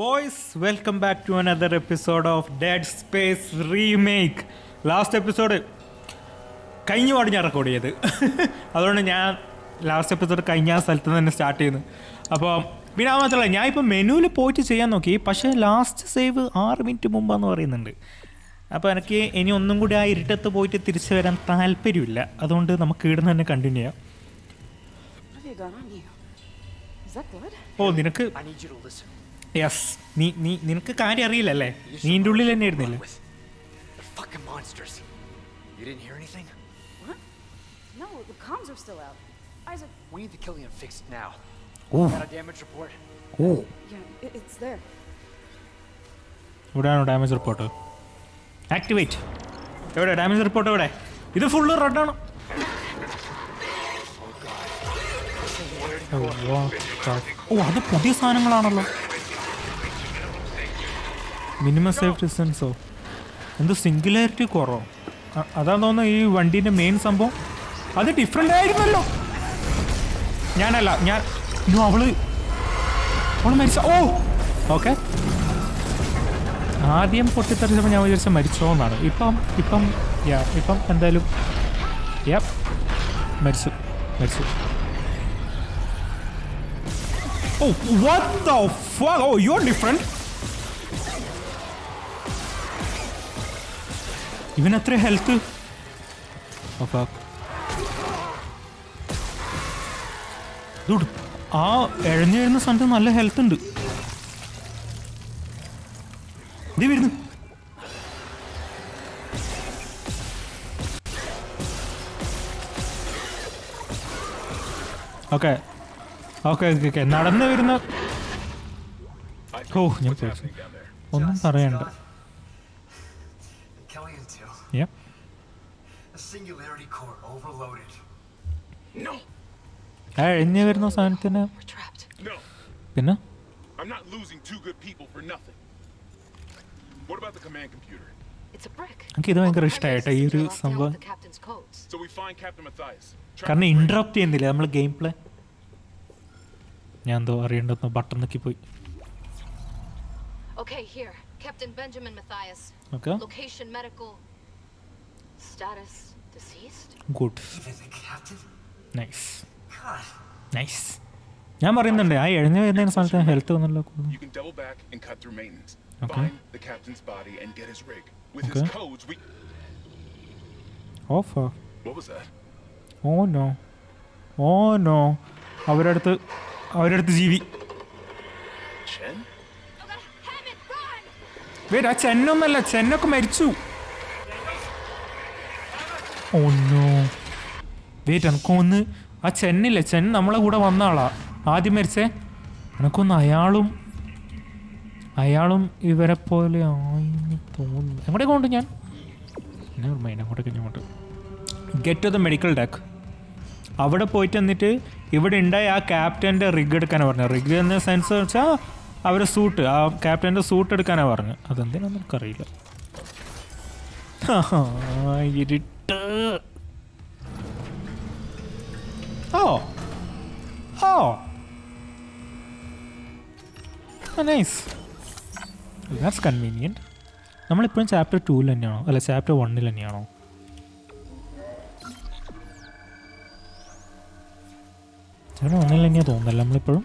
Boys, welcome back to another episode of Dead Space Remake. Last episode കഴിഞ്ഞപാട് ഞാൻ record ചെയ്ത്, അതുകൊണ്ട് ഞാൻ last episode കഴിഞ്ഞ ആ സ്ഥലത്ത് നിന്ന് തന്നെ സ്റ്റാർട്ട് ചെയ്യുന്നു. അപ്പോൾ പിന്നെ അത് മാത്രമല്ല, ഞാനിപ്പോൾ മെനുവിൽ പോയിട്ട് ചെയ്യാൻ നോക്കി, പക്ഷേ ലാസ്റ്റ് സേവ് 6 മിനിറ്റ് മുമ്പാന്ന് പറയുന്നുണ്ട്. അപ്പോൾ എനിക്ക് ഇനി ഒന്നും കൂടി ആ ഇരുട്ടത്ത് പോയിട്ട് തിരിച്ചു വരാൻ താല്പര്യമില്ല. അതുകൊണ്ട് നമുക്ക് ഇവിടുന്ന് തന്നെ കണ്ടിന്യൂ ചെയ്യാം. ഓ നിനക്ക് യെസ്, നിനക്ക് കാര്യം അറിയില്ലല്ലേ? നീ എൻ്റെ ഉള്ളിൽ തന്നെ ആയിരുന്നില്ലേ? You didn't hear anything? What? No, the comms are still out. Isaac, we need the killing and fixed now. Oh. Got a damage report? Oh. Yeah, it's there. What is the damage report? Activate. What is the damage report? This is full of rotten. Oh god. Oh, that's pudhiya saanangalanallo. Minimum safe distance. And the singularity koro. അതാണ് തോന്നുന്നു ഈ വണ്ടീൻ്റെ main സംഭവം. അത് different ആയിരുന്നല്ലോ. ഞാനല്ല ഞാൻ അവള് മരിച്ച. ഓ ഓക്കെ, ആദ്യം പൊട്ടിത്തെറിച്ചപ്പോൾ ഞാൻ വിചാരിച്ച മരിച്ചോ എന്നാണ്. ഇപ്പം എന്തായാലും മരിച്ചു. Oh what the fuck. Oh you are different. ഇവൻ അത്ര ഹെൽത്ത്. ആ എഴുന്ന സ്ഥലത്ത് നല്ല ഹെൽത്ത് ഉണ്ട്. ഇത് വരുന്നു. ഓക്കെ ഓക്കെ ഓക്കെ നടന്നു വരുന്ന. ഓ ഞാൻ ഒന്നും പറയണ്ട. Yep. The singularity core overloaded. No. Hey, any verno santhana. We're trapped. No. Pinna? I'm not losing two good people for nothing. What about the command computer? It's a brick. Okay, idu enga rest aayta ee oru sambhav. So we find Captain Mathias. Karna interrupt cheyindilla nammal gameplay. Njan do ariyandottu button nikki poi. Okay, here. Captain Benjamin Mathius. Okay. Location medical. Status deceased. Good. Nice. God. Nice. I'm പറയുന്നുണ്ട് ആ എഴുന്ന വരുന്ന സമയത്ത് health ഒന്നുമല്ല. You can double back and cut through maintenance. Find the captain's body and get his rig. With his codes we offer. What was that? Oh no. Oh no. അവരുടെ അടുത്ത് ജീവി. Chen? Hammond, run! വേടാ ചെന്നൊന്നല്ല, ചെന്നൊക്കെ മരിച്ചു. ഒന്നോ wait, എനക്കൊന്ന് ആ ചെന്നില്ലേ, ചെന്ന് നമ്മളെ കൂടെ വന്ന ആളാ ആദ്യം മരിച്ചേ. എനക്കൊന്ന് അയാളും ഇവരെ പോലെ ആയി തോന്നുന്നു. എങ്ങോട്ടേ കൊണ്ട് ഞാൻ അങ്ങോട്ടേക്ക് ഇങ്ങോട്ട് get to the medical deck. അവിടെ പോയിട്ട് എന്നിട്ട് ഇവിടെ ഉണ്ടായി ആ ക്യാപ്റ്റൻ്റെ റിഗ് എടുക്കാനാണ് പറഞ്ഞത്. റിഗ് എന്ന സെൻസ് വെച്ചാൽ അവരെ സൂട്ട്, ആ ക്യാപ്റ്റൻ്റെ സൂട്ട് എടുക്കാനാണ് പറഞ്ഞത്. അതെന്തിനാണെന്ന് എനിക്കറിയില്ല. Oh, nice. That's convenient. നമ്മളിപ്പോഴും ചാപ്റ്റർ 2ൽ തന്നെയാണോ, അല്ല ചാപ്റ്റർ 1ൽ തന്നെയാണോ? ചാപ്റ്റർ 1ൽ തന്നെയാണ് തോന്നുന്നല്ലോ നമ്മളിപ്പോഴും.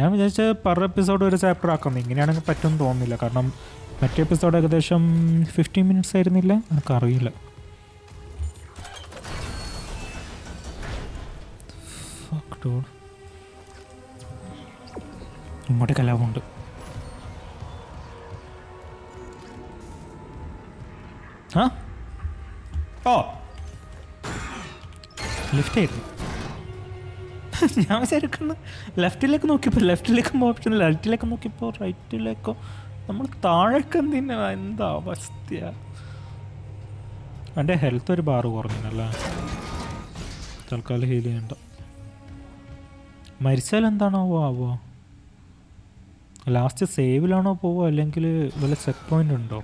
ഞാൻ വിചാരിച്ച പെർ എപ്പിസോഡ് ഒരു ചാപ്റ്റർ ആക്കണം, ഇങ്ങനെയാണെങ്കിൽ പറ്റുമെന്ന് തോന്നുന്നില്ല. കാരണം മറ്റേ എപ്പിസോഡ് ഏകദേശം 15 മിനിറ്റ്സ് ആയിരുന്നില്ല. എനിക്കറിയില്ല. ഇങ്ങോട്ട് കലാവുണ്ട്. ഓ ലെഫ്റ്റ് ആയിരുന്നു ഞാൻ വിചാരിക്കുന്നു. ലെഫ്റ്റിലേക്ക് നോക്കിയപ്പോൾ ലെഫ്റ്റിലേക്കും ഓപ്ഷനില്ല, റൈറ്റിലേക്ക് നോക്കിയപ്പോൾ റൈറ്റിലേക്കോ. നമ്മൾ താഴേക്കും തന്നെ എന്താ അവസ്ഥ. എൻ്റെ ഹെൽത്ത് ഒരു ബാറ് കുറഞ്ഞല്ലേ. തൽക്കാലം ഹീൽ ചെയ്യണ്ട. മരിച്ചാൽ എന്താണാവോ ആവോ? ലാസ്റ്റ് സേവിലാണോ പോവോ, അല്ലെങ്കിൽ വല്ല ചെക്ക് പോയിൻ്റ് ഉണ്ടോ?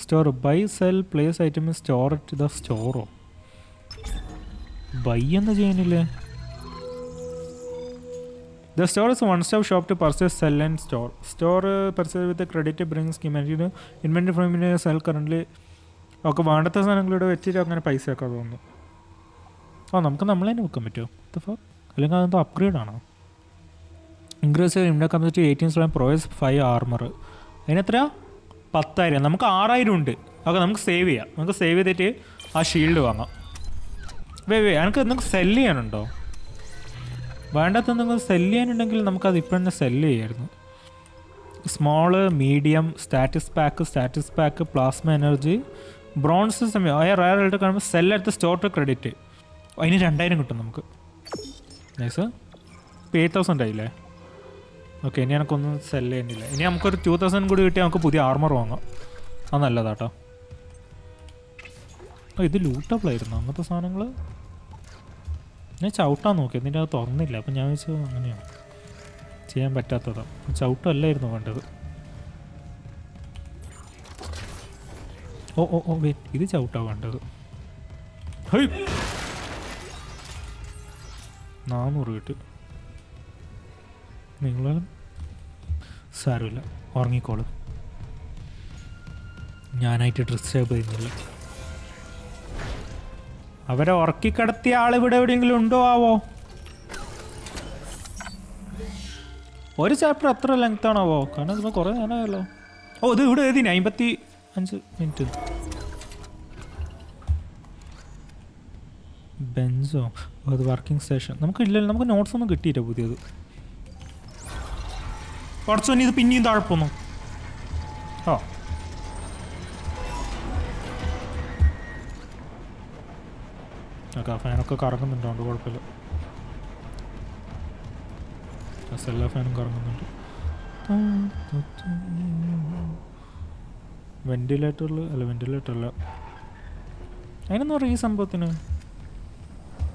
Store buy sell place item store at the സ്റ്റോറോ? ബൈ എന്ന് ചെയ്യുന്നില്ലേ? The store is a one-stop shop to purchase, sell and store. Store purchase with a credit brings inventory from me sell currently. Okay, Vandata Sanangluda Vechi and Paisaka. Oh, Namka Namline will come to the fuck? Alinga the upgrade on Ingress in the community 18 provides 5 armor. Anythra? Pathaira Namka R.I. Runde. Akanamka Savia. Namka Savia the day a shield. Wait, wait, Anka Nuk Selly and Undo. Vandata Selly and Namka different Selly. Smaller, medium, status pack, plasma energy, bronze is a rare item. Sell at the store to credit. I need to nice, sir. Pay 8,000. Okay, I can sell it. I can sell 2,000 good. I can armor. That's not it. This loot up. Oh, wait. This is out. Hey! 400. Ningalalam. Sarilla. Orngi column. United Reserve in the Avada Orki cut the Alibudding Lundo. What is that proper length on a walk? Oh, they would have the name, but the answer into Benzo or the working session. I'm going to notes on the good with you. What's on the pinny darpono? Oh, okay, fine. Okay, Cargum and Rondo Pillow. Sell off and ventilator, ventilator. I don't know reason, but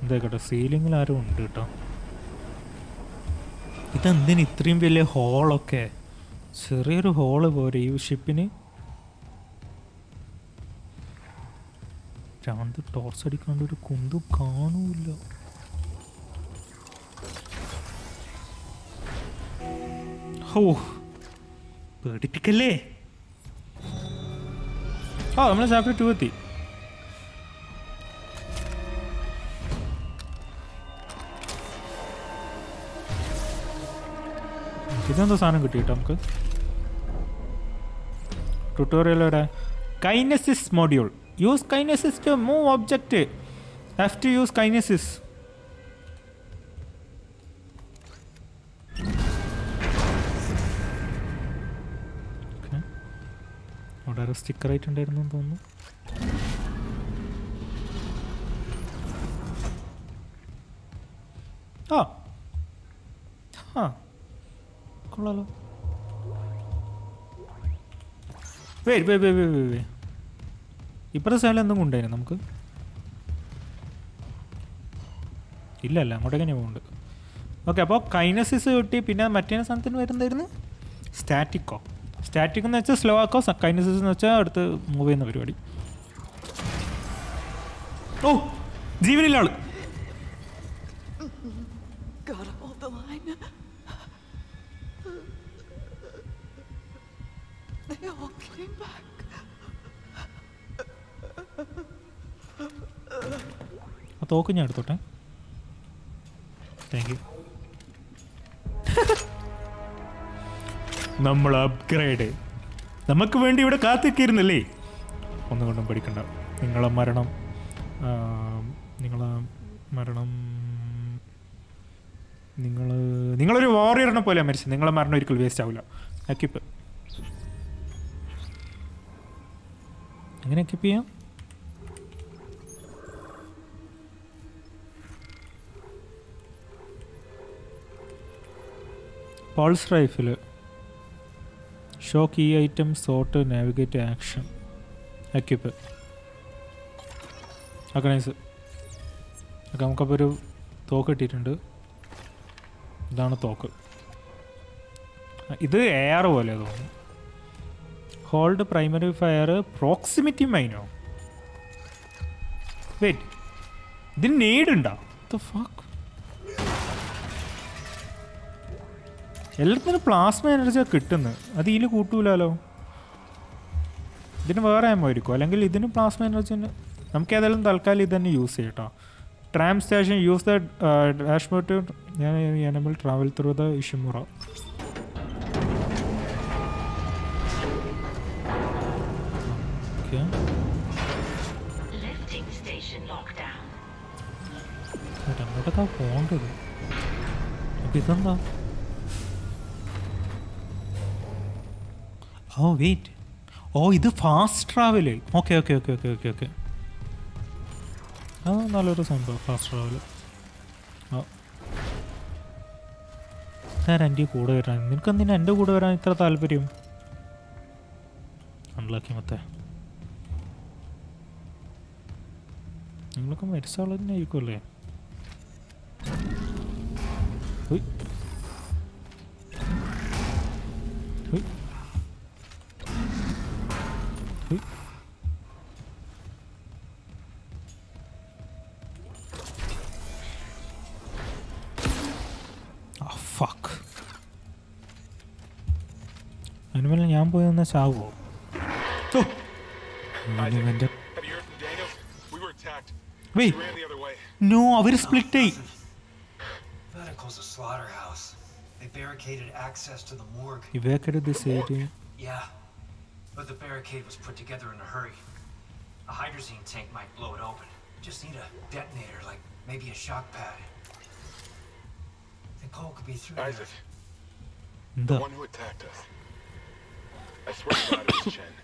they got a ceiling. I don't do it. Then it trim will a hole. Okay, so rare hole over you ship in it down the torso. You can do to Kundu Kanu. Oh, pretty pickle. Oh, I'm going to have to do it. This is the sound of the data. Tutorial. Kinesis module. Use Kinesis to move object. Have to use Kinesis. There is a sticker right under there. Ah! Huh. Wait, wait, wait, wait, wait. What is the okay, kinesis static. Static is slow, kinesis is moving. Oh! Jeevan! Gotta hold the line. They all came back. Thank you. Number upgrade. The Makuvendi would a Kathakir in the lay on the Nobody Kanda. Ningala Maranam Ningala Maranam Ningala Ningala warrior and a polymer. Ningala Marnorical waste. I keep it. I'm going to keep here. Pulse rifle. Show key item, sort, navigate, action. Equip. Organize. I come up with a talk at it and down a talk. This is air. Hold primary fire proximity minor. Wait. They need it. The fuck? എല്ലാത്തിനും plasma എനർജിയാണ് കിട്ടുന്നത്. അത് ഇതിൽ കൂട്ടൂലല്ലോ. ഇതിന് വേറെ ആയിരിക്കും, അല്ലെങ്കിൽ ഇതിന് പ്ലാസ്മ എനർജിന് നമുക്ക് ഏതായാലും തൽക്കാലം ഇത് തന്നെ യൂസ് ചെയ്യട്ടോ. Tram station, use the dashboard to enable travel through the Ishimura. Okay. Lifting station lockdown. What am I going to do? What is that? Oh wait. Oh, this is fast travel. Okay, okay, okay, okay, okay, okay. നല്ലൊരു സംഭവം fast travel. ഞാൻ എൻ്റെ കൂടെ വരാൻ, നിനക്കെന്തിനാ എൻ്റെ കൂടെ വരാൻ ഇത്ര താല്പര്യം? അൺലാക്കി മത്തേ നിങ്ങളൊക്കെ മരിച്ച ആൾ തന്നെ ആയിരിക്കുമല്ലേ? I'm going to Savo. Isaac, have you heard from Daniels? We were attacked. Wait. We ran the other way. No, we're split. Medical's a slaughterhouse. They barricaded access to the morgue. You barricaded the city? Yeah. But the barricade was put together in a hurry. A hydrazine tank might blow it open. Just need a detonator, like maybe a shock pad. Nicole could be through. Isaac. The one who attacked us. I swear to God, it was Chen.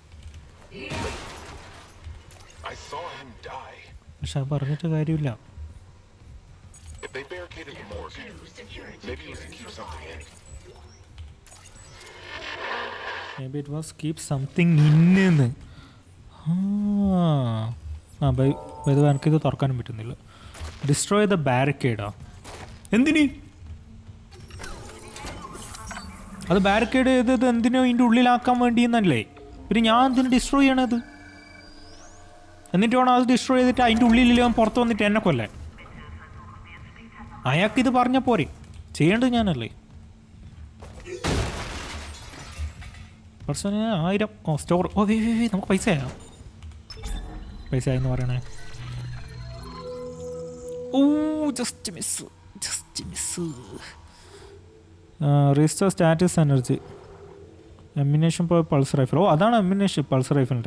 I saw him die. If they barricaded the morgue, maybe it was to keep something in. Maybe it was keep something in. Ah, by the way, I can't open it. Destroy the barricade. Endini? അത് barricade ചെയ്തത് എന്തിനോ ഇതിൻ്റെ ഉള്ളിലാക്കാൻ വേണ്ടിയെന്നല്ലേ? പിന്നെ ഞാൻ എന്തിനു destroy ചെയ്യണത്? എന്നിട്ട് വേണം അത് ഡിസ്ട്രോയ് ചെയ്തിട്ട് അതിൻ്റെ ഉള്ളിലില്ലാൻ പുറത്ത് വന്നിട്ട് എന്നെ കൊല്ലേ? അയാൾക്കിത് പറഞ്ഞാൽ പോരെ, ചെയ്യേണ്ടത് ഞാനല്ലേ? പേഴ്സണ 1000 ഓ സ്റ്റോർ. ഓ വേ വേ നമുക്ക് പൈസ ആയോ? പൈസ ആയെന്ന് പറയണേ. Oh just miss, just miss. Restore status energy. Ammunition for pulse rifle. Oh, that's ammunition pulse rifle.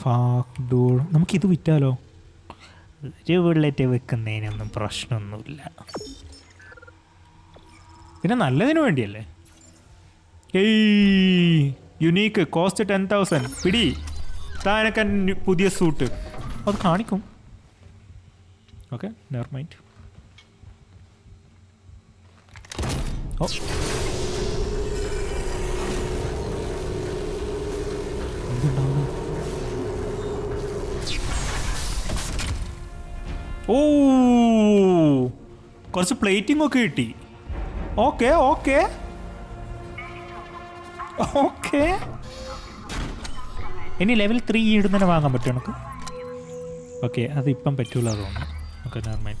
Fuck, dude. We can do it. We can do it. Hey! Unique. Cost 10,000. Pidi. That's a new suit. Okay, never mind. Oh. Oh, korchu plating okke kitti. Okay, okay. Okay. Ini level 3 idunna vaangan pattu enakku. Okay, adu ippam pettula thonu. Okay, never mind.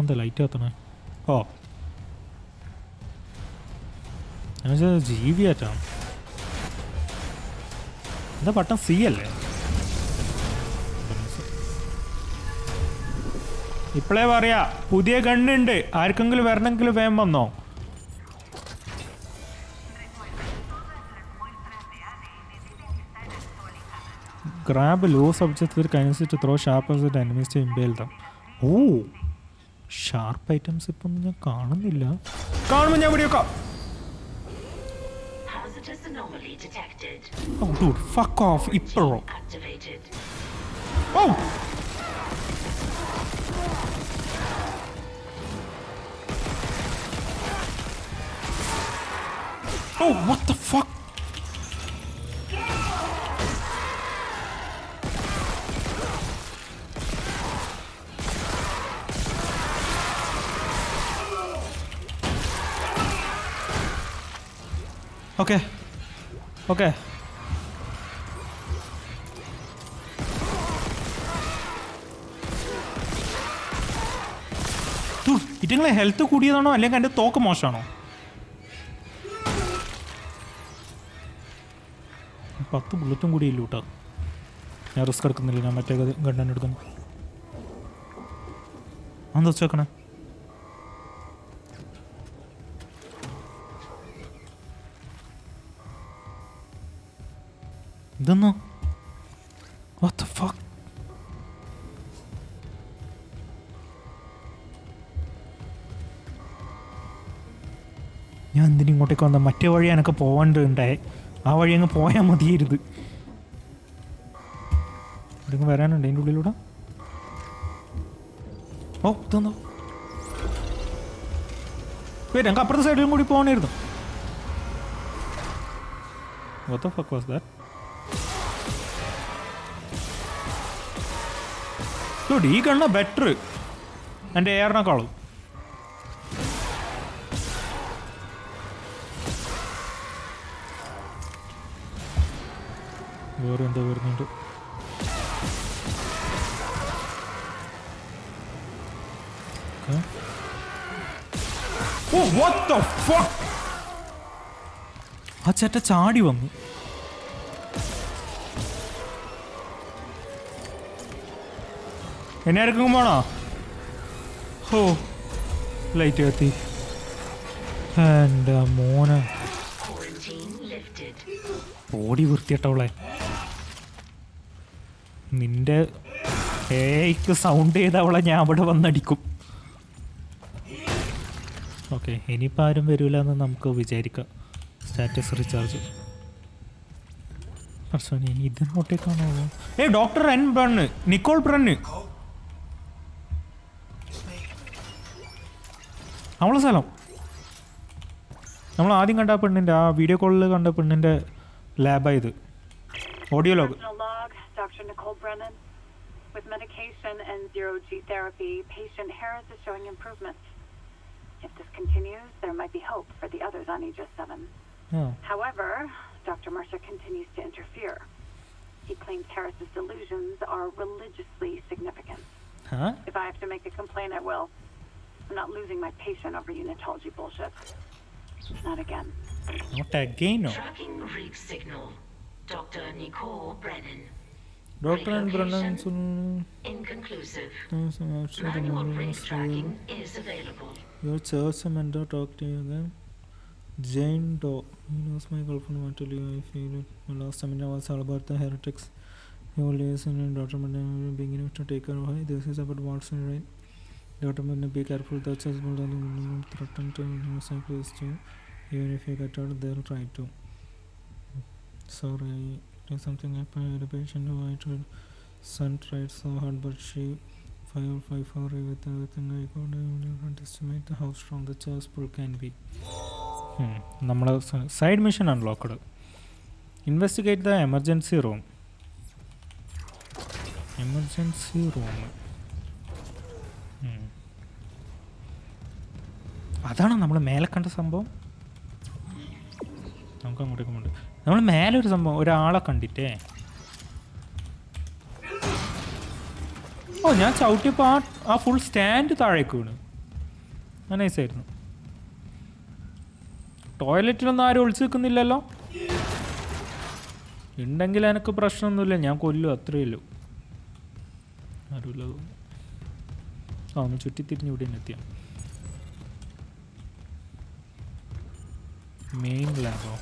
എന്താ light കത്തണേ? ഓ എന്നുവെച്ചാൽ ജീവിയാറ്റാണ്. എന്താ പട്ടം C അല്ലേ? ഇപ്പോഴേ പറയാ പുതിയ ഗണ്ണുണ്ട്, ആർക്കെങ്കിലും വരണമെങ്കിൽ വേഗം വന്നോ. Grab loose object with kinesis to throw sharp object enemies to impale them. Oh sharp items ഇപ്പം ഞാൻ കാണുന്നില്ല, കാണുമ്പോൾ ഞാൻ വിളിക്കാം. Oh dude fuck off. ഇപ്പോഴോ? Oh Oh, what the fuck? Okay. Okay. Dude, he didn't like health to Kudia, no, I like and talk motion. But the Blutum would eat looter. Narrowskark in the Lina, I take a gun and gun. On the second. Don't know. What the fuck? I'm going to go to the Matavarian and go to the Matavarian. I'm going to go. Oh, don't know. Wait, I'm going to go to the. What the fuck was that? Dude, he got no better. And air na call. Where in the world? Okay. Oh, what the fuck? That's at a chardy one. Where are you going? Oh, light earthy. And Mona. Quarantine lifted. Body worthy. Ninde. Hey, the sound day that I am about to run that. Okay, any part of Verula and Namco Vijayika. Status recharge. Person, I need to take on over. Hey, Dr. N. Brennan. Nicole Brennan. Hello, Salam. I think I put in the video call under the lab. Audio log. Dr. Nicole Brennan. With medication and zero G therapy, patient Harris is showing improvements. If this continues, there might be hope for the others on Aegis 7. Yeah. However, Dr. Mercer continues to interfere. He claims Harris's delusions are religiously significant. Huh? If I have to make a complaint, I will. I'm not losing my patient over unitology bullshit. Not again. Not again, no. Tracking rig signal. Dr. Nicole Brennan. Dr. Brennan. Inconclusive. Manual rig tracking is available. Your church mentor talked to you again. Jane Doe. He knows my girlfriend mentally. I feel it. My last seminar was all about the heretics. Your liaison and Dr. Brennan beginning to take her away. This is about Watson, right? Dr. Brennan, be careful, the church will threaten to cyclist you. Even if you get out, they'll try to. Sorry, there's something happened. A patient who I treated, son tried so hard, but she filed 5 4 with everything I could. I would underestimate how strong the church pull can be. Side mission unlocked. Investigate the emergency room. Emergency room. That's why we have to do this. Oh, I have to do a full stand. That's nice. Toilet is not available. I don't know. Main level.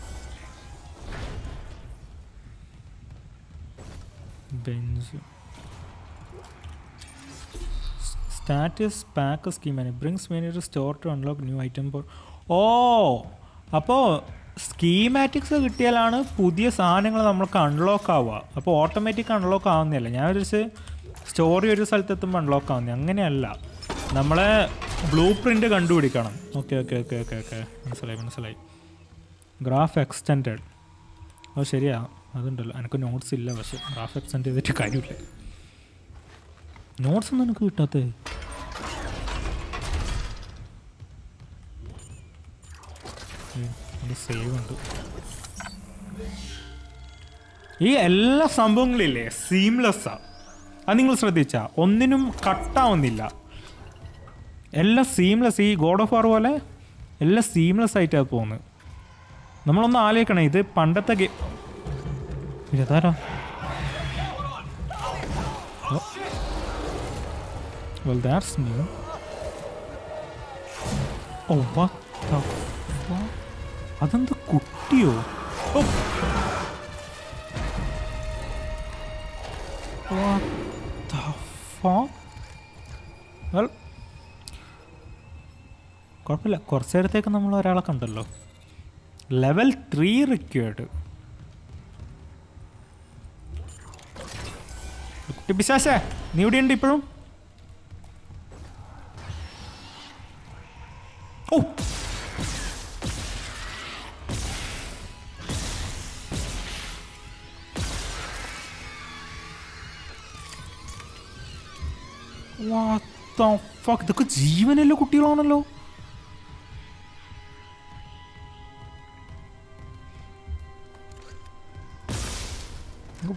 Benzo. Status pack scheme and it brings menu to store to unlock new item. Oh, so schematics are unlock. So automatic unlock. Unlock. Blueprint. Okay. Graph extend അത് ശരിയാ, അതുണ്ടല്ലോ എനിക്ക് notes ഇല്ല, പക്ഷേ graph extend ചെയ്തിട്ട് കാര്യമില്ല. Notes ഒന്നും എനിക്ക് കിട്ടാത്തത്. സേവ് ഉണ്ട്. ഈ എല്ലാ സംഭവങ്ങളില്ലേ സീംലെസ്സാണ്, അത് നിങ്ങൾ ശ്രദ്ധിച്ചാൽ ഒന്നിനും കട്ടാവുന്നില്ല, എല്ലാം സീംലെസ്. ഈ ഗോഡ് ഓഫ് വാർ പോലെ എല്ലാം സീംലെസ് ആയിട്ടാണ് പോകുന്നത്. നമ്മളൊന്ന് ആലോചിക്കണേ, ഇത് പണ്ടത്തെ ഗെയിം. ഇതാരാ അതെന്ത് കുട്ടിയോ? കുഴപ്പമില്ല, കുറച്ച് നേരത്തേക്ക് നമ്മൾ ഒരാളെ കണ്ടല്ലോ. Level 3 required. പിശാശേ നീ ഇവിടെയുണ്ട് ഇപ്പോഴും? ഓ ഫക്ക്, ഇതൊക്കെ ജീവനുള്ള കുട്ടികളാണല്ലോ. നിങ്ങൾക്ക്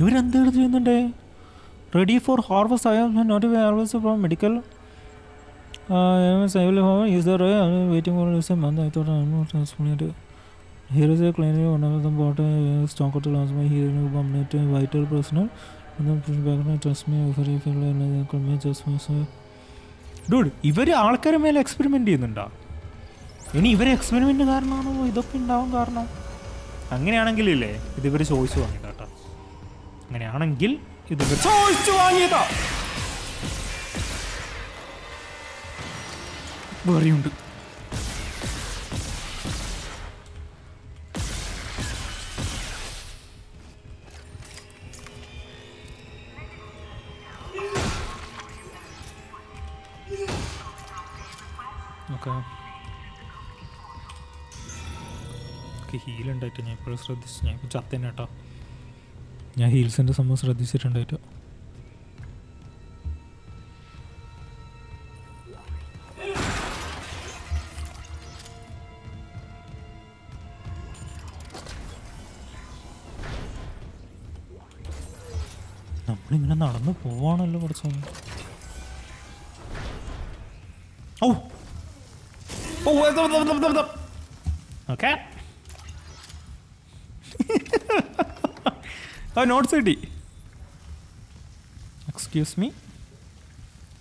ഇവരെന്ത് ചെയ്യുന്നുണ്ട്? റെഡി ഫോർ ഹാർവസ്റ്റ് ആയോ not harvest from medical is the waiting for use a month I thought transplant here is a clinic one of them bot stock out last my here complete vital personal trust me offer just. Dude, ഇവർ ആൾക്കാരുടെ മേലെ experiment ചെയ്യുന്നുണ്ടോ? ഇനി ഇവർ experiment കാരണമാണോ ഇതൊക്കെ ഉണ്ടാവാൻ കാരണം? അങ്ങനെയാണെങ്കിലേ ഇതിവർ ചോദിച്ചു വാങ്ങിയതാ കേട്ടോ. അങ്ങനെയാണെങ്കിൽ ഇതിവർ ചോദിച്ചു വാങ്ങിയതാ. വേറെയുണ്ട്. ഹീലുണ്ടായിട്ട് ഞാൻ ഇപ്പോഴും ശ്രദ്ധിച്ചു. ഞാൻ ഇപ്പോൾ ചത്തന്നെ കേട്ടോ. ഞാൻ ഹീൽസിൻ്റെ സംഭവം ശ്രദ്ധിച്ചിട്ടുണ്ടായിട്ട്. നമ്മളിങ്ങനെ നടന്നു പോവാണല്ലോ കുറച്ച്. ഓ ഓ ഓക്കെ, നോട്ട്സ് കിട്ടി.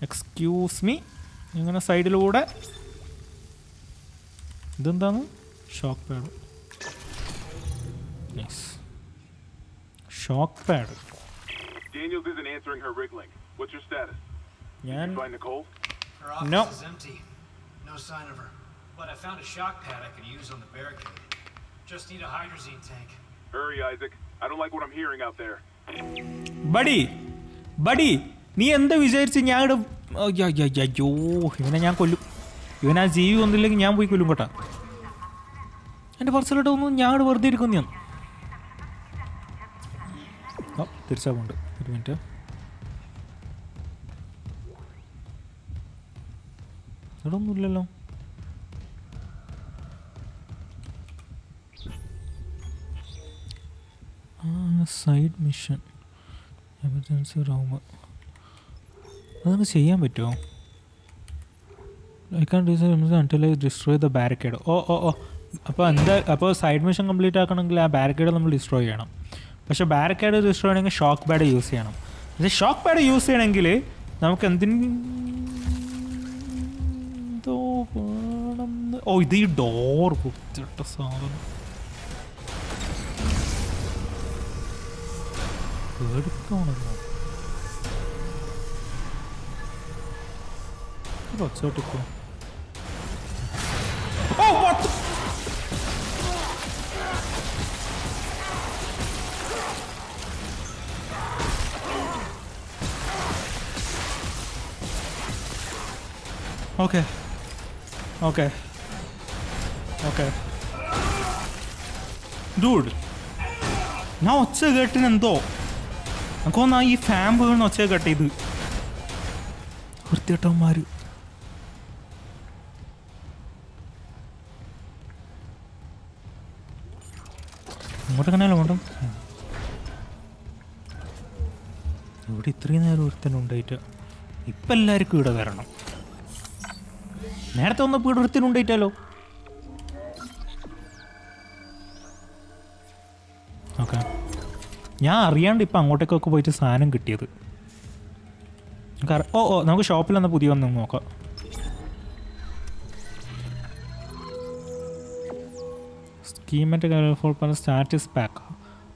എക്സ്ക്യൂസ് മീ ഇങ്ങനെ സൈഡിലൂടെ ഇതെന്താണ്? Shock pad. Nice shock pad. Daniels isn't answering her rig link. What's your status? Did you find Nicole? Her office is empty. No sign of her. But I found a shock pad I could use on the barricade. Just need a hydrazine tank. Hurry, Isaac. I don't like what I'm hearing out there. Buddy, നീ എന്താ വിചാരിച്ച് ഞാൻ ഇവിടെ? അയ്യോ, ഇവനെ ഞാൻ കൊല്ലും. ഇവനാ ജീവി ഒന്നില്ലെങ്കിൽ ഞാൻ പോയി കൊല്ലും കേട്ടാ. എൻ്റെ പറച്ചിലോട്ട് ഒന്ന് ഞാൻ ഇവിടെ വെറുതെ ഇരിക്കുന്നു. ഞാൻ തിരിച്ചാവുണ്ട്. ഒരു മിനിറ്റ്. ഇവിടെ ഒന്നുമില്ലല്ലോ. സൈഡ് മിഷൻ എമർജൻസി റൂം അതൊക്കെ ചെയ്യാൻ പറ്റുമോ? I can do until I destroy the barricade. Oh oh oh അപ്പോൾ എന്താ? അപ്പോൾ സൈഡ് മിഷൻ കംപ്ലീറ്റ് ആക്കണമെങ്കിൽ ആ ബാരിക്കേഡ് നമ്മൾ ഡിസ്ട്രോയ് ചെയ്യണം. പക്ഷേ ബാരിക്കേഡ് ഡിസ്ട്രോയ് ചെയ്യണമെങ്കിൽ ഷോക്ക് പാഡ് യൂസ് ചെയ്യണം. പക്ഷേ ഷോക്ക് പാഡ് യൂസ് ചെയ്യണമെങ്കിൽ നമുക്ക് എന്തിനോ ഓ ഇത് ഈ ഡോർ കുത്തിട്ട സാധനം പേടിക്കാണല്ലോ. ഒച്ചോട്ടിക്കോ Okay. Okay. Okay. Dude. Now what's a get in and though? I'm gonna eat fam burn or check a table. Or theatre Mario. What can I want him? What is 3 Ipella. നേരത്തെ ഒന്ന് പീഡത്തിനുണ്ടായിട്ടാലോ. Okay ഞാൻ അറിയാണ്ട് ഇപ്പം അങ്ങോട്ടേക്കൊക്കെ പോയിട്ട് സാധനം കിട്ടിയത്. ഓ ഓ നമുക്ക് ഷോപ്പിൽ ഒന്ന് പുതിയ വന്ന് നോക്കാം. സ്കീമറ്റ് ഫോർ പല സ്റ്റാറ്റസ് പാക്ക്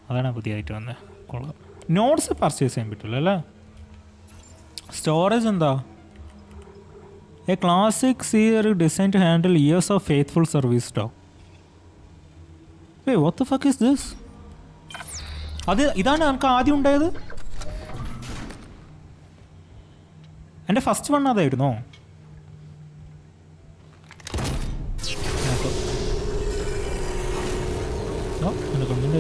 അതാണ് പുതിയതായിട്ട് വന്നത്. കൊള്ളാം. നോട്ട്സ് പർച്ചേസ് ചെയ്യാൻ പറ്റില്ല അല്ലേ? സ്റ്റോറേജ് എന്താ? A classic series designed to handle years of faithful service dog. Wait, what the fuck is this? Adi idana anka aadi undayadu and the first one adayirunno no ena kondinde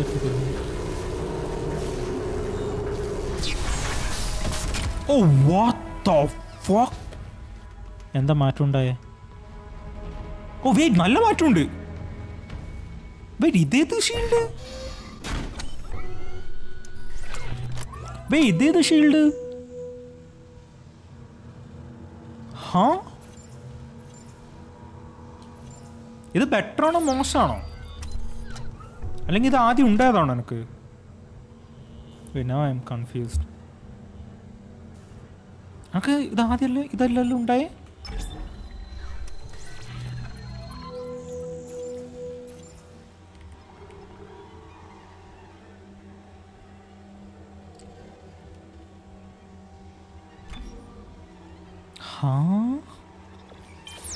oh what the fuck. എന്താ മാറ്റം ഉണ്ടായേ? ഓ wait നല്ല മാറ്റമുണ്ട്. Wait ഇതേത് shield? Wait ഇതേത് shield? ഹാ ഇത് better ആണോ മോശമാണോ? അല്ലെങ്കിൽ ഇത് ആദ്യം ഉണ്ടായതാണോ എനിക്ക്? Now I am confused. എനിക്ക് ഇത് ആദ്യമല്ലേ ഇതല്ലല്ലോ ഉണ്ടായേ?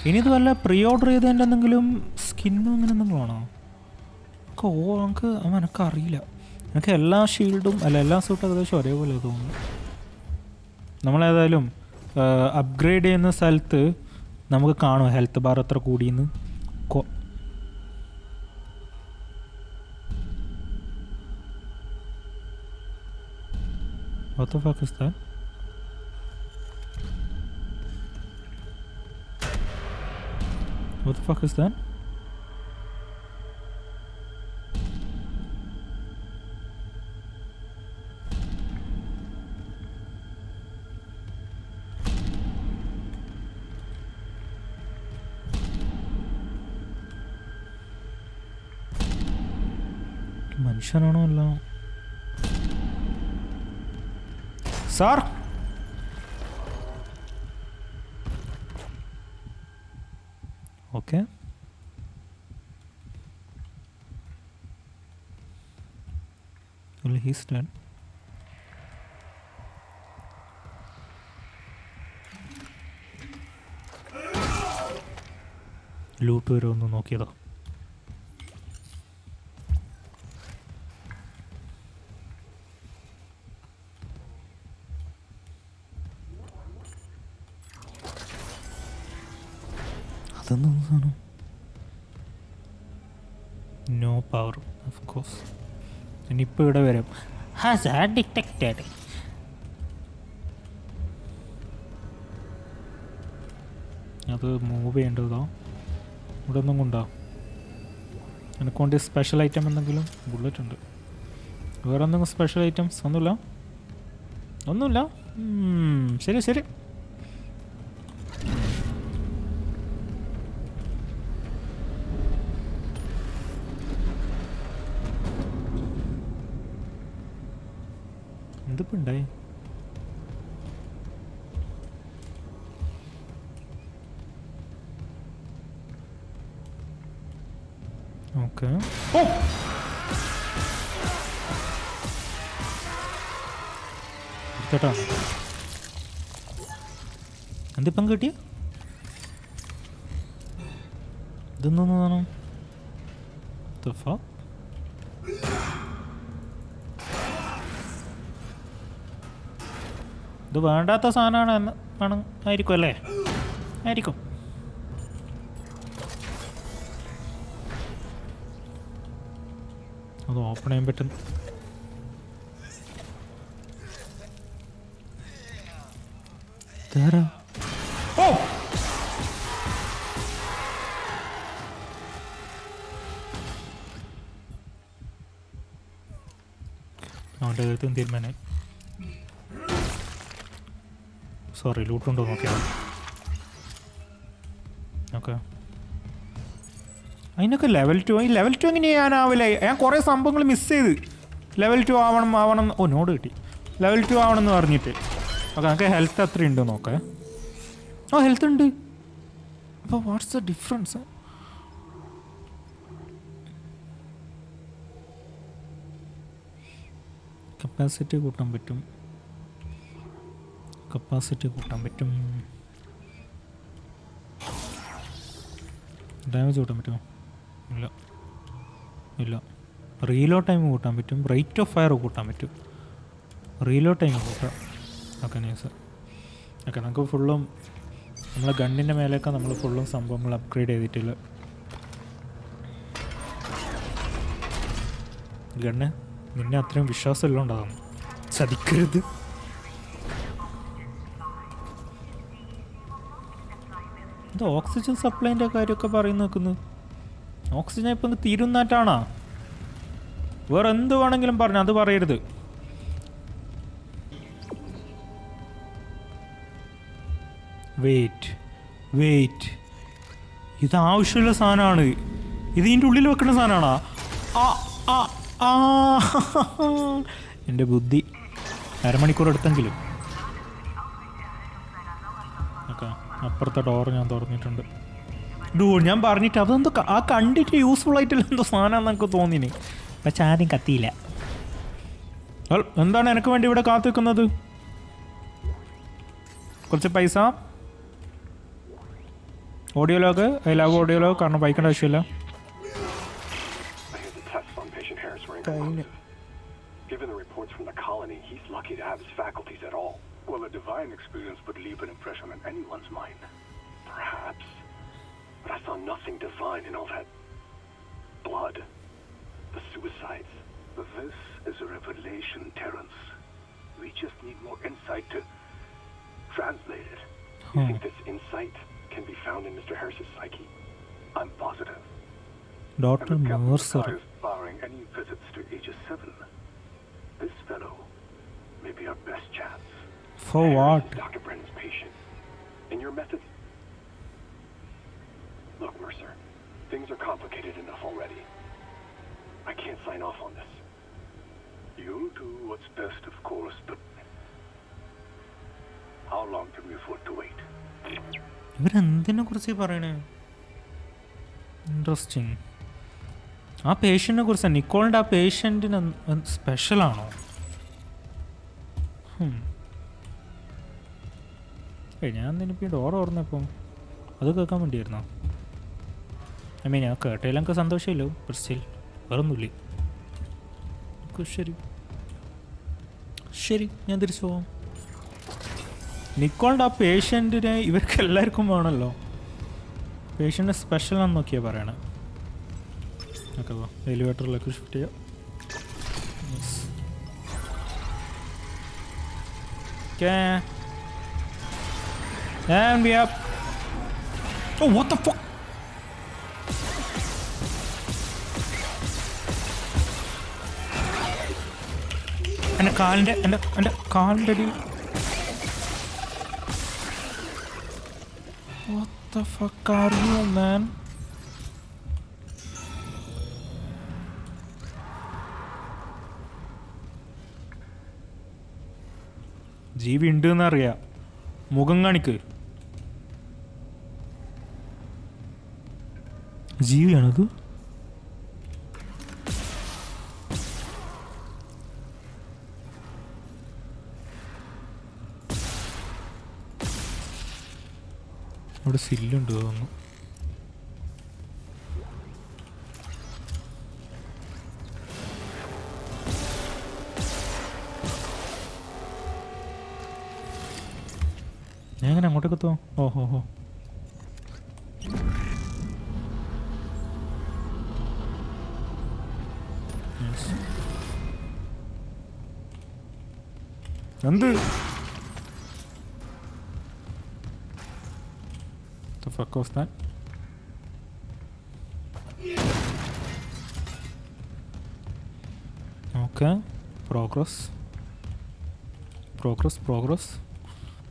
ഇനിയിത് വല്ല പ്രീ ഓർഡർ ചെയ്തതിൻ്റെ എന്തെങ്കിലും സ്കിന്നും അങ്ങനെ എന്തെങ്കിലും ആണോ? നമുക്ക് ഓ നമുക്ക് അവൻ എനിക്ക് അറിയില്ല. എനിക്ക് എല്ലാ ഷീൽഡും അല്ല എല്ലാ സൂട്ടും ഏകദേശം ഒരേപോലെ തോന്നുന്നു. നമ്മളേതായാലും അപ്ഗ്രേഡ് ചെയ്യുന്ന സ്ഥലത്ത് നമുക്ക് കാണും ഹെൽത്ത് ബാർ എത്ര കൂടിയെന്ന്. What the fuck is that? What the fuck is that? മനുഷ്യനാണോ അല്ല sir? Okay. Well, he's dead. Loot where on the Nokia. No power, of course. ഇനിയിപ്പോൾ ഇവിടെ വരും ഹാസാർഡ് ഡിറ്റക്റ്റഡ്. അത് മൂവ് ചെയ്യേണ്ടതോ? ഇവിടെ ഒന്നും കൊണ്ടോ? എനിക്ക് കൊണ്ട് സ്പെഷ്യൽ ഐറ്റം എന്തെങ്കിലും? ബുള്ളറ്റ് ഉണ്ട്. വേറെ എന്തെങ്കിലും സ്പെഷ്യൽ ഐറ്റംസ് ഒന്നുമില്ല? ഒന്നുമില്ല. ശരി ശരി ണ്ടായി. Okay. Oh! And the Pangati? No. The fuck? The Vandata Sana and Iricole. Irico. The open button. There. Oh! Now the thing did manage. Sorry, loot don't okay. Okay. I know level 2. Level 2 I miss level 2 oh no, level 2 okay, health at 3 indu nokke. Oh, health undu. But what's the difference? Capacity kootan pittum. Damage kootan pittum. Illa. Reload time kootan pittum. Rate of fire kootan pittum. Reload time kootan. Okay, nice. Okay, I'm going to upgrade gun in the melee. The oxygen supply in the oxygen is going to be the Wait. This is not the same. This is not the same. My buddy. I'm going to go to the door. Okay. I'm going to go to the door. Dude, I'm going to go to the country. Useful item. I'm going to go to the audio log. I love audio log. Karna bike and Ashila. Here's a test on patient Harris wearing gloves. Given the reports from the colony, he's lucky to have his faculties at all. Well, a divine experience would leave an impression on anyone's mind. Perhaps. But I saw nothing divine in all that blood. The suicides. This is a revelation, Terrence. We just need more insight to translate it. You think this insight can be found in Mr. Harris's psyche? I'm positive. Dr. Mercer is barring any visits to Aegis 7. This fellow may be our best chance. For Harris what? Dr. Brennan's patient. And your methods? Look, Mercer, things are complicated enough already. I can't sign off on this. You'll do what's best, of course, but how long can we afford to wait? Interesting. A patient is Nicole patient in special. I mean, I can't tell but still, I Nicole patient today, you will patient is special on okay, elevator like yes. Okay. And we up. Oh, what the fuck? And a car and a car what the fuck are you, man? Jeev Indu nariya. Muganganiku. Jeev yanadu? അവിടെ സില്ലുണ്ട് തോന്നുന്നു. ഞാൻ അങ്ങനെ അങ്ങോട്ടൊക്കെ എത്തോ? ഓഹോ ഹോ. എന്ത് fuck was that? Okay, progress.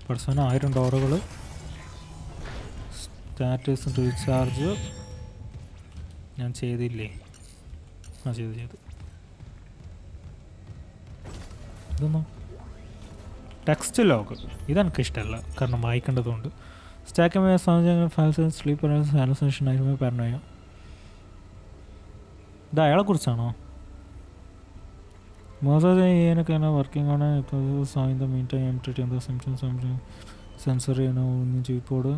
Persona 1000 hours. Status and recharge. ഞാൻ ചെയ്തില്ലേ? ആ ചെയ്തു. ഇതൊന്നും ടെക്സ്റ്റ് ലോഗ് ഇതെനിക്ക് ഇഷ്ടമല്ല, കാരണം വായിക്കേണ്ടതുണ്ട്. Stack away some files and sleep or hallucination. I remember paranoia. Dial Kursano Moses kind of working on a saw in the meantime. I'm treating the symptoms. I'm sensory and only G-Poder.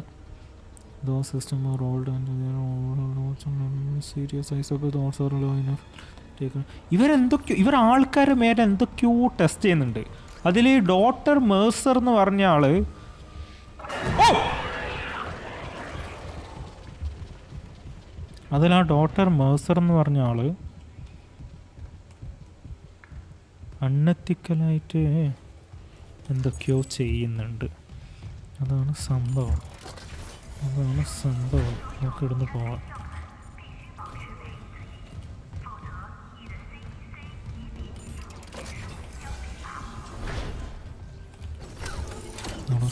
Those systems are old and they're old. Serious, I suppose, also low enough. Taken even all care made and the Q test in the day. Adele, Dr. Mercer no Arniale. Oh! അതിൽ ആ doctor മേഴ്സർ എന്ന് പറഞ്ഞ ആള് അൺഎത്തിക്കലായിട്ട് എന്തൊക്കെയോ ചെയ്യുന്നുണ്ട്. അതാണ് സംഭവം. നമുക്ക് ഇവിടുന്ന് പോവാം.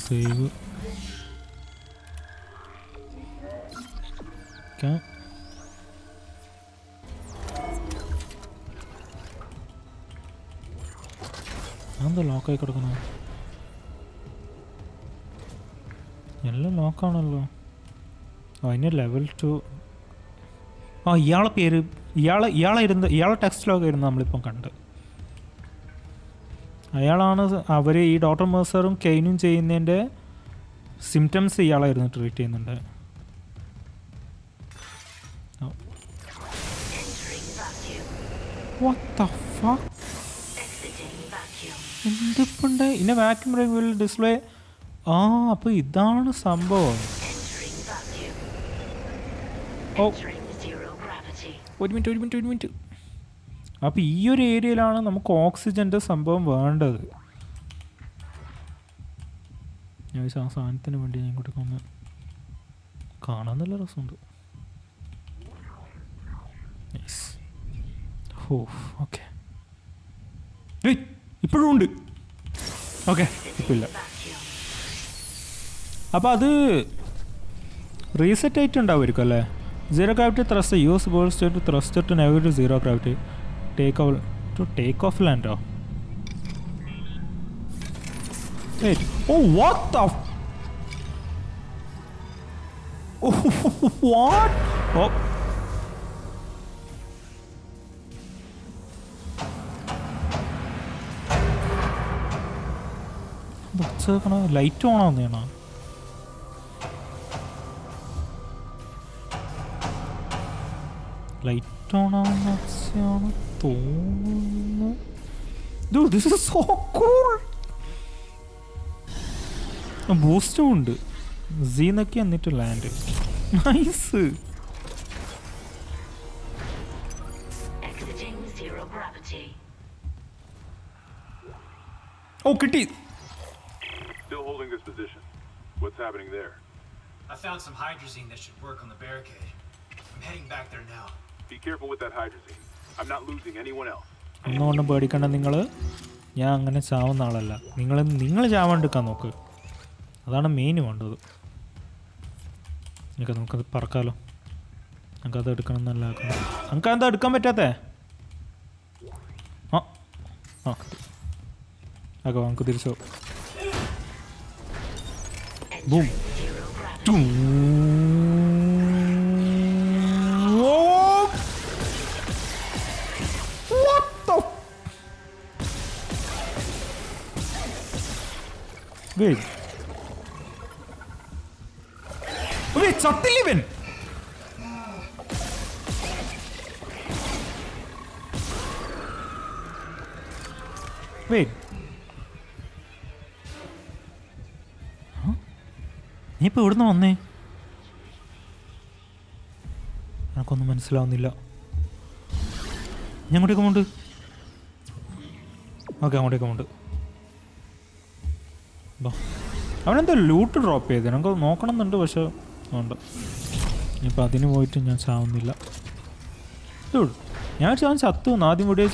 Save okay. എന്താ ലോക്കായി കിടക്കണോ? എല്ലാം ലോക്കാണല്ലോ. അതിന് ലെവൽ 2. ആ ഇയാളെ പേര് ഇയാളെ ടെക്സ്റ്റ് ലോക്കായിരുന്നു നമ്മളിപ്പം കണ്ട്. അയാളാണ് അവർ ഈ ഡോക്ടർ മേഴ്സറും കെയ്നും ചെയ്യുന്നതിൻ്റെ സിംറ്റംസ് ഇയാളായിരുന്നു ട്രീറ്റ് ചെയ്യുന്നുണ്ട്. What the fuck? എന്തിപ്പുണ്ട് ഇന്നെ വാക്യൂം റിവീൽ ഡിസ്പ്ലേ. ആ അപ്പോൾ ഇതാണ് സംഭവം. ഒരു മിനിറ്റ്. അപ്പോൾ ഈ ഒരു ഏരിയയിലാണ് നമുക്ക് ഓക്സിജൻ്റെ സംഭവം വേണ്ടത്. ഞാൻ ആ സാധനത്തിന് വേണ്ടി ഞാൻ കൊടുക്കുന്ന കാണാൻ നല്ല രസമുണ്ട്. ഓ ഓക്കെ, ഇപ്പോഴും ഉണ്ട്. ഓക്കെ, ഇപ്പം ഇല്ല. അപ്പോൾ അത് റീസെറ്റ് ആയിട്ടുണ്ടാവുമായിരിക്കും അല്ലേ? Zero gravity thrust use ball state thrust to navigate zero gravity take off ലാൻഡോ. Oh what oh light on ആവുന്നതാണോ? ലൈറ്റ് ഓൺ ആവുന്ന തോന്നുന്നു. Dude, this is so cool. ബൂസ്റ്റും ഉണ്ട്. സീനൊക്കെ എന്നിട്ട് ലാൻഡ് നൈസ്. ഓ കിട്ടി. Still holding this position. What's happening there? I found some hydrazine that should work on the barricade. I'm heading back there now. Be careful with that hydrazine. I'm not losing anyone else. ഒന്നും പേടിക്കണ്ട നിങ്ങൾ. ഞാൻ അങ്ങനെ ചാവുന്ന ആളല്ല. നിങ്ങൾ ചാവാണ്ടിരിക്കാൻ നോക്ക്. അതാണ് main വേണ്ടത്. നമുക്കത് പറക്കാലോ. നമുക്കത് എടുക്കണം എന്നല്ല ആക്കണം. നമുക്കത് എടുക്കാൻ പറ്റാത്തേ? ആ ആ ഓക്കെ, നമുക്ക് തിരിച്ചു Boom. Whoa. What the? Wait. Wait, it's not 11. Wait. Huh? You put no one. I can't understand. I'm going to go. Okay, I'm going to go. I want the loot to drop here. I'm going to go to the sound. Dude, I'm going to go to the.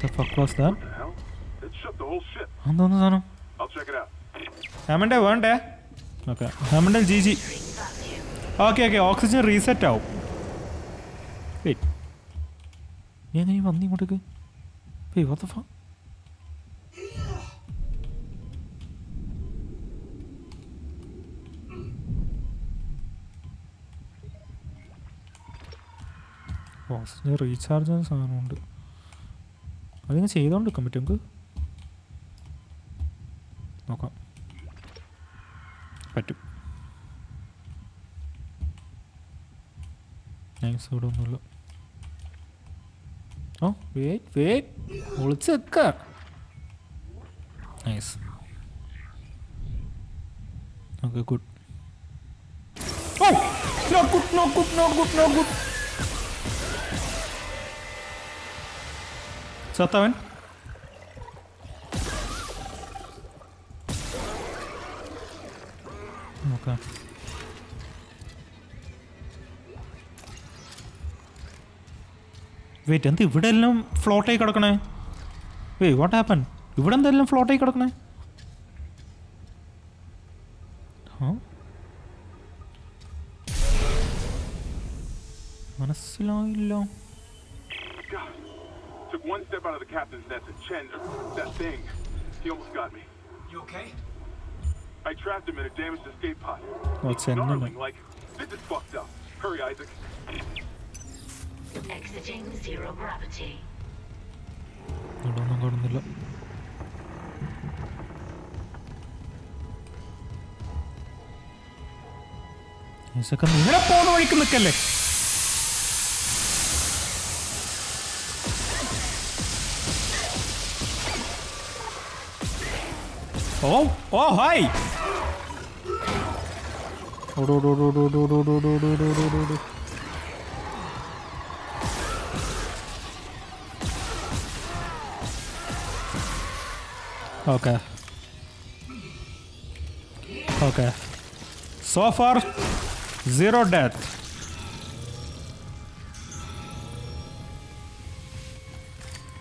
The fuck was that? It shut the whole ship. I'll check it out. Hammond, I want it. Okay, Hammond and GG. Okay, okay, oxygen reset out. Wait. Wait, what the fuck? Oxygen recharge and sound. I think I don't commit him. Okay. But thanks, I don't know. Oh, wait, wait. What's a car? Nice. Okay, good. Oh! Not good, not good, not good, not good. Sattavan. Okay. Wait, and the wooden float. Wait, what happened? You wouldn't the float. Huh? Manasilo. Took one step out of the captain's nest at Chen, that thing. He almost got me. You okay? I trapped him in a damaged escape pod. What's in there? Like, this is fucked up. Hurry, Isaac. Exiting zero gravity. No. Isaac, I'm here. I'm oh, oh, hi! Okay. Okay. So far, zero death.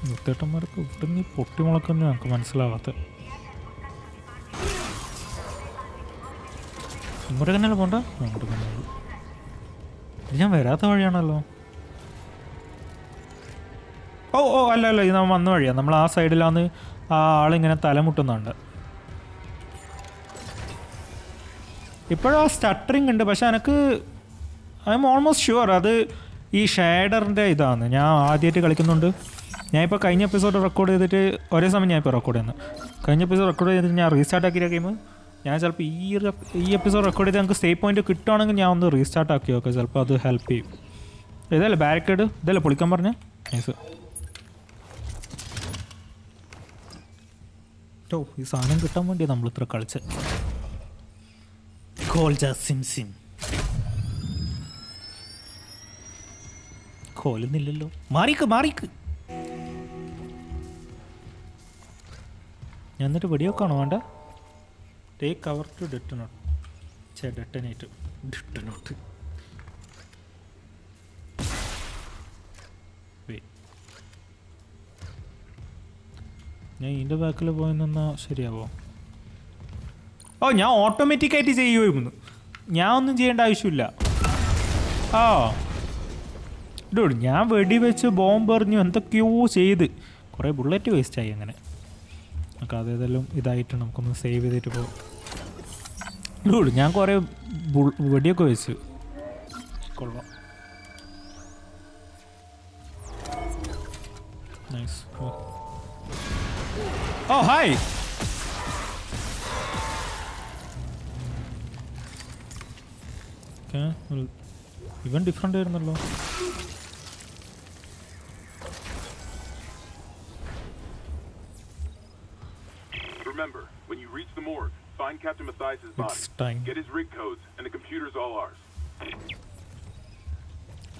What are you going to do? I'm going. Oh, I'm going to go. I'm going to go outside. I'm going to go stuttering. I'm almost sure that this is shader. I'm going to record this episode. I will record this episode and save point. I will restart it. I will help you. This is a barricade. This is a polycamber. Yes. Oh, this is a good one. Kolja Sim Sim. Kolja. Marik, Marik. I will video. Take cover to detonate. Say detonate. Detonate. Wait. I am going to go in the back. Oh, now automatic it is you. Now the end I should. Oh. Dude, now ready with a bomber. You and the Q say the correct bullet waste. Okay, I'm going to save it. Dude, I'm going to go to the video. Nice. Oh, hi! ഇവൻ different ആയിരുന്നല്ലോ. Remember, when you reach the morgue, find Captain Mathias's body. Get his rig codes, and the computer's all ours.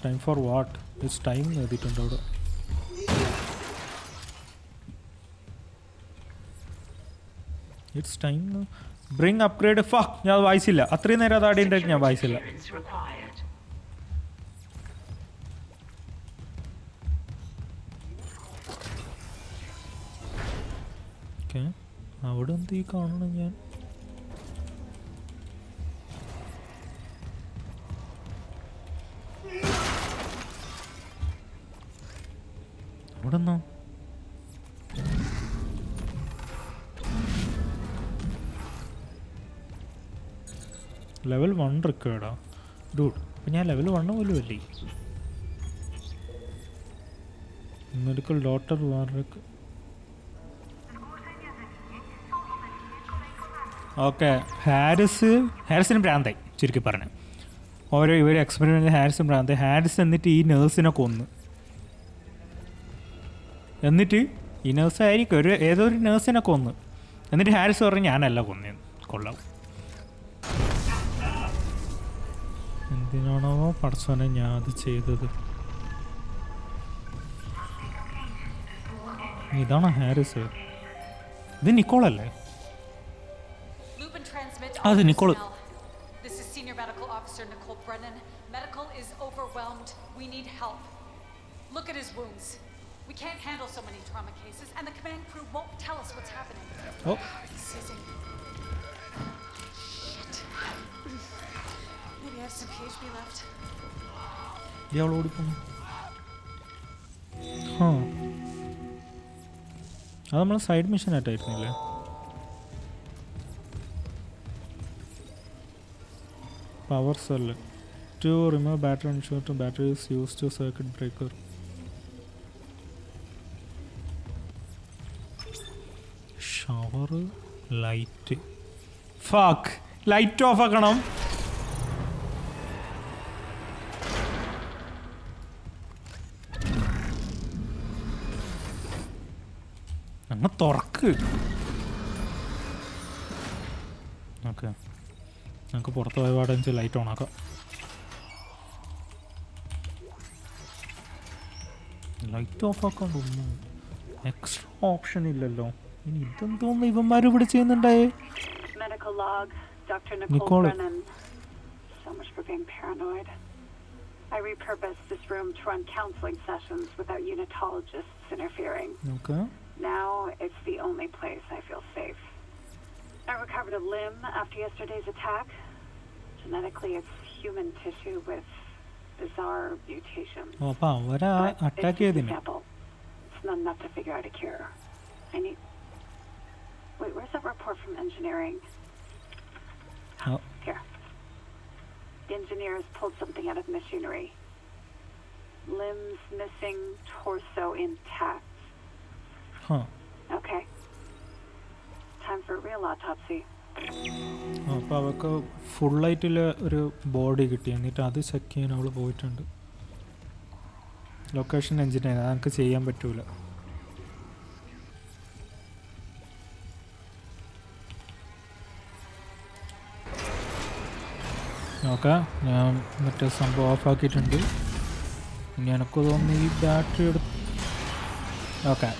Time for what? It's time. It turned out. It's time now. Bring upgrade. Fuck. ഞാൻ വായിച്ചില്ല. അത്രയും നേരം അത് ആടിണ്ടായിട്ട് ഞാൻ വായിച്ചില്ല. Okay, അവിടെ എന്ത് ഈ കാണണം ഞാൻ. അവിടെ നിന്നോ? level 1 required ah dude appo njan level 1 pole valli medical doctor Warwick okay harris in brandai chirikku parana ore ivaru experiment harris in brandai harris ennitti ee nurse ne konnu ennitti ee nurse ayirikku oru edho oru nurse ne konnu ennitti harris oru njanalla konnu kolla എന്തിനാണോ പടച്ചോനെ ഞാൻ അത് ചെയ്തത്. ഇതാണോ ഹാരിസ്? ഇത് നിക്കോളല്ലേ? അത് Nicole. This is senior medical officer Nicole Brennan. Medical is overwhelmed. We need help. Look at his wounds. We can't handle so many trauma cases and the command crew won't tell us what's happening. Oh. We have some PHP left. Diablo odi ponu. Ha. Adu nammal side mission aayirunnalle. Power cell. To remove battery and ensure the battery is used to circuit breaker. Shower light. Fuck. Light off akanam. അങ്ങ് തുറക്ക്. Okay, നമുക്ക് പുറത്ത് പോയ പാടഞ്ച് light ഓണാക്കാം. Light off ആക്കാൻ തോന്നുന്നു, extra option ഇല്ലല്ലോ. ഇനി ഇതെന്തോന്ന് ഇവന്മാർ ഇവിടെ ചെയ്യുന്നുണ്ടായേ? Nicole I repurposed this room to run counseling sessions without unitologists interfering. Okay. Now it's the only place I feel safe. I recovered a limb after yesterday's attack. Genetically, it's human tissue with bizarre mutations. Oh, wow. What a attack is it? It's not enough to figure out a cure. I need... Wait, where's that report from engineering? Oh. Here. The engineers pulled something out of machinery. Limbs missing, torso intact. Huh. Okay. Time for a real autopsy. Appa avakku full light ile oru body kitti ennitt adu check cheyan avlu poittundu. Location engineer adanku cheyan pattula. Okay, ഞാൻ മറ്റേ സംഭവം ഓഫാക്കിയിട്ടുണ്ട്. ഇനി എനിക്ക് തോന്നുന്നു ഈ battery എടുത്ത് okay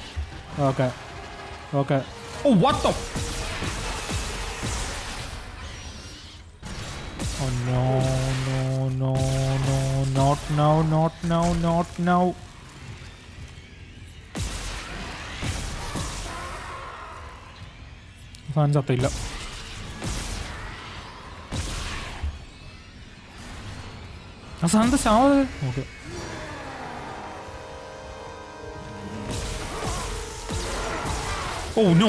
okay okay oh what oh no no no no not now not now not now സാധനം ചത്തില്ല. അസാന്ത സാവ okay oh no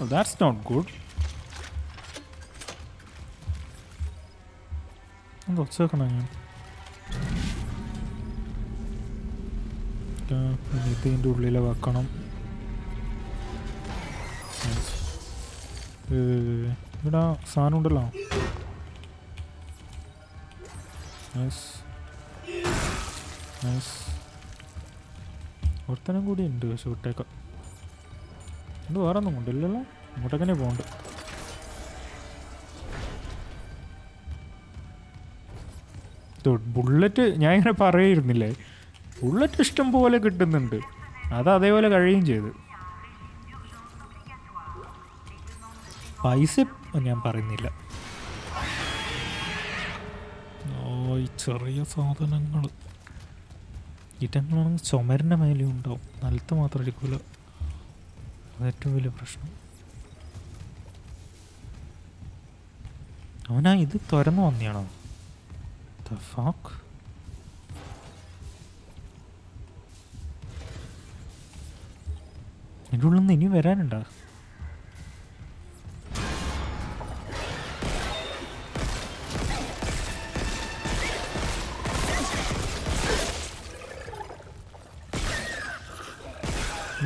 well, that's not good. What's happening? Nice. Nice. What can I go into? So take up. Do I run the model? What can I want? Dude, bullet, Yang a parade mille. Bullet is temporal good than do. Other they will arrange it. Bicep and Yamparinilla. Oh, it's a real southern. It and so marina malium, Altama particular. That will be a question. Oh, no, it's Torano, you know. The fuck? I don't know anywhere another.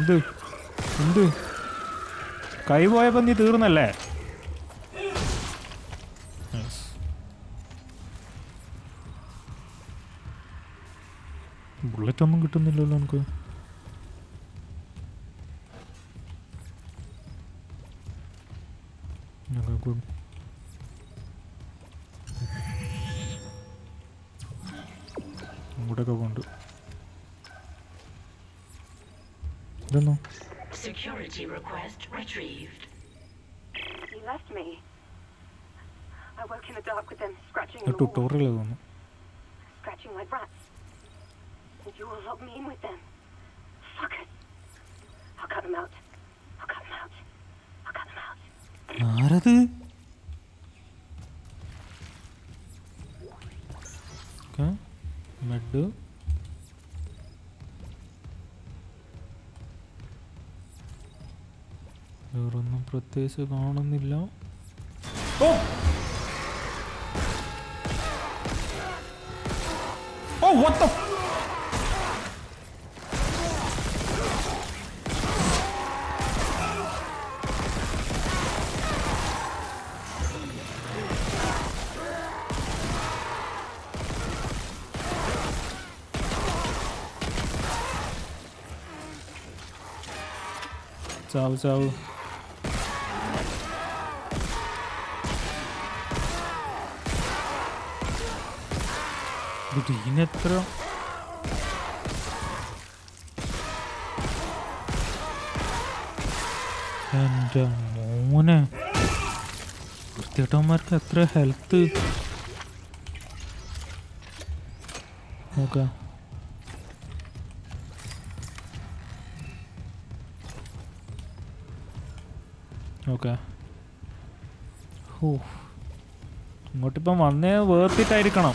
Do do Kaiway on the Turnale. Yes. Bullet on the Lulunko. Never good. What do I want to? Don't know. Security request retrieved. He left me. I woke in the dark with them scratching the wall. Scratching like rats. And you all locked me in with them. Fuck it. I'll cut them out. I'll cut them out. I'll cut them out. Naradu. Okay. Medu. Oh! Oh, what the? Ciao, ciao. Dinetro. And Mona. The Tomer Catra health. Okay. Okay. Who? Multiple money worth it. I reckon.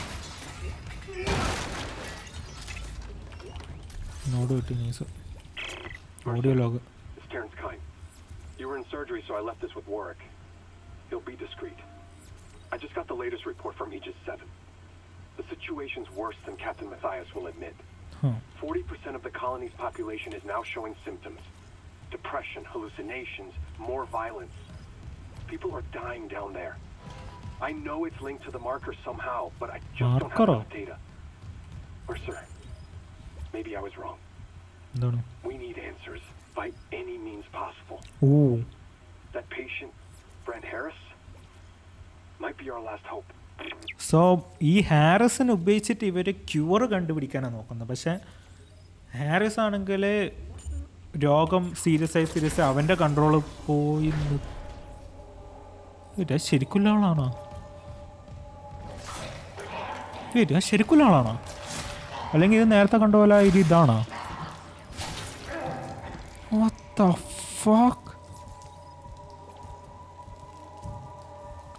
Mercer, it's Terrence Kyne. You were in surgery, so I left this with Warwick. He'll be discreet. I just got the latest report from Aegis 7. The situation's worse than Captain Mathius will admit. 40% of the colony's population is now showing symptoms. Depression, hallucinations, more violence. People are dying down there. I know it's linked to the marker somehow, but I just don't have enough data. Mercer, maybe I was wrong. No, no. We need answers by any means possible. Ooh. That patient, Brent Harris, might be our last hope. So, this Harris is a cure. But Harris is a serious control. Wait, that's circular. Wait, that's circular. What the fuck?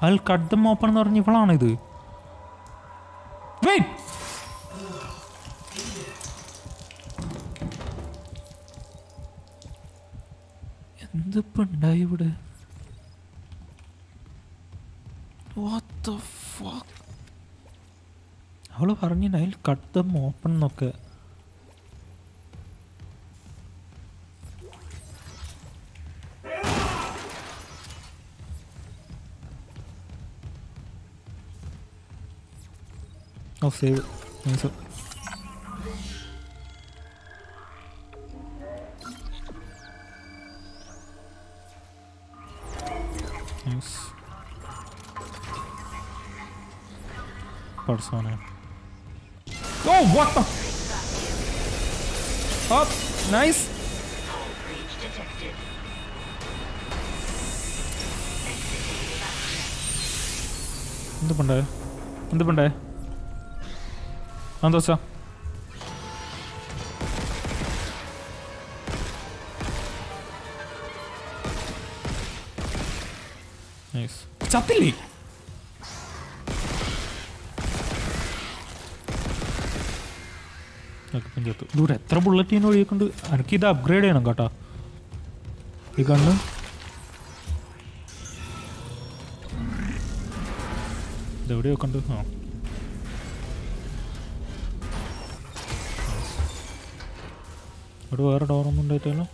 I'll cut them open or anything. Wait! ഇതിപ്പുണ്ടായി ഇവിടെ. What the fuck? അവള് പറഞ്ഞു I'll cut them open എന്നൊക്കെ. I'll save it. Nice. Nice. Persona. Oh, what the? Up. Oh, nice. What the? Andosa. Nice. ചത്തില്ലേ? അകപ്പഞ്ചത്തു. ദൂരെ എത്ര ബുള്ളറ്റിന് ഒഴിയിക്കൊണ്ട് എനിക്ക് ഇത് upgrade ചെയ്യണം കേട്ടോ. ഈ കണ്ണ് ഇതെവിടെയോ കണ്ടു. ആ ഇവിടെ വേറെ ഡോറൊന്നും ഉണ്ടായിട്ടല്ലോ.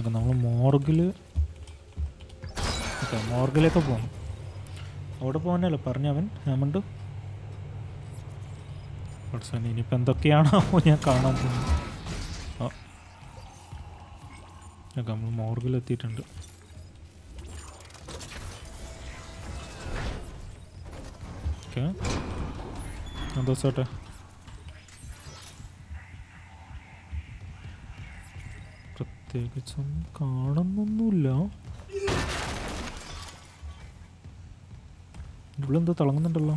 ഓക്കെ, നമ്മൾ മോർഗിലേക്ക് പോകും. അവിടെ പോകാനല്ലോ പറഞ്ഞവൻ ഹാമണ്ട്. പക്ഷേ ഇനിയിപ്പോൾ എന്തൊക്കെയാണോ ഞാൻ കാണാൻ പോകുന്നത്. ഓക്കെ, നമ്മൾ മോർഗിലെത്തിയിട്ടുണ്ട്. ഓക്കെ, എന്താ ചേട്ടാ? പ്രത്യേകിച്ചൊന്നും കാണുന്നൊന്നുമില്ല. ഇവളെന്താ തിളങ്ങുന്നുണ്ടല്ലോ.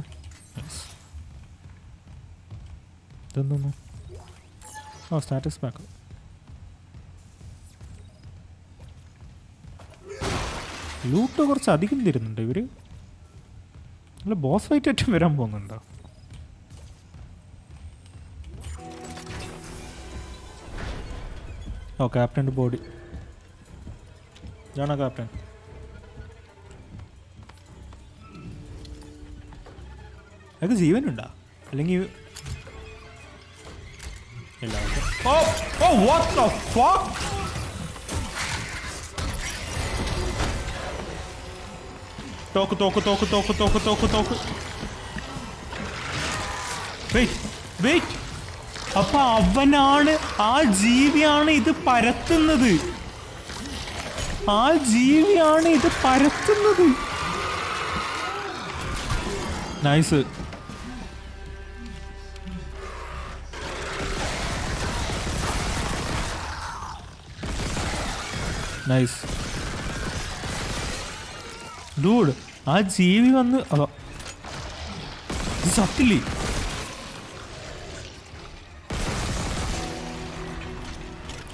ഇതെന്തോന്നു? ആ സ്റ്റാറ്റസ് ബാക്ക്. ലൂട്ട് കുറച്ച് അധികം തരുന്നുണ്ട് ഇവർ. നല്ല ബോസ് ഫൈറ്റ് ആയിട്ട് വരാൻ പോകുന്നുണ്ടോ? Oh, Captain's body. Jana Captain. I guess even unda. Allengi. Ella. Oh, what the fuck? Toku. Wait. അപ്പൊ അവനാണ് ആ ജീവിയാണ് ഇത് പരത്തുന്നത്. നൈസ്. ഡൂഡ്, ആ ജീവി വന്ന് സത്തില്ലേ?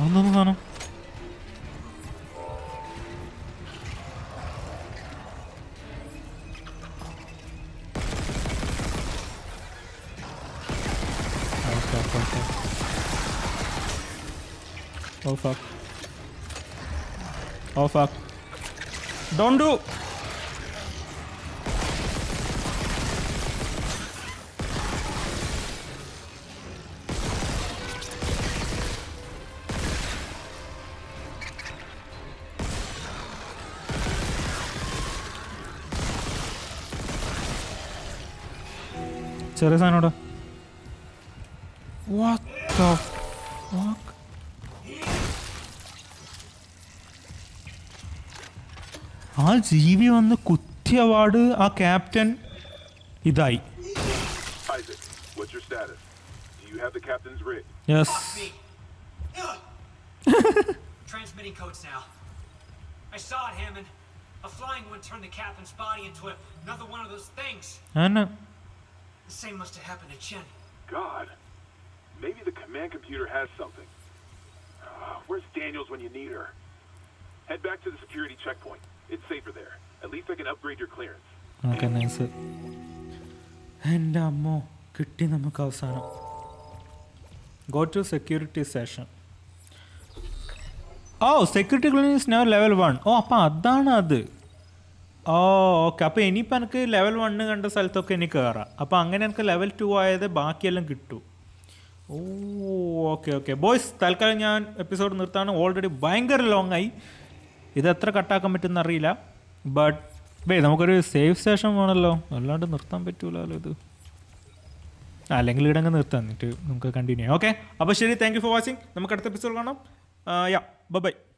അതൊന്നും കാണാം. Oh fuck. Don't do. ചെറിയ സാധനോട. ആ ജീവി വന്ന് കുത്തിയവാട് ആ ക്യാപ്റ്റൻ ഇതായി. The same must have happened to Chen. God, maybe the command computer has something. Where's Daniels when you need her? Head back to the security checkpoint. It's safer there. At least I can upgrade your clearance. Okay, nice. And ammo kitti namakku avasanam. Go to security session. Oh, security clearance is now level 1. Oh, that's oh, okay. So, I have level 1 and level 2 oh, okay, okay. Boys, Talkal episode already banger long. I this but wait, we have a safe session. We will continue. Okay, thank you for watching. We will continue. Yeah, bye bye.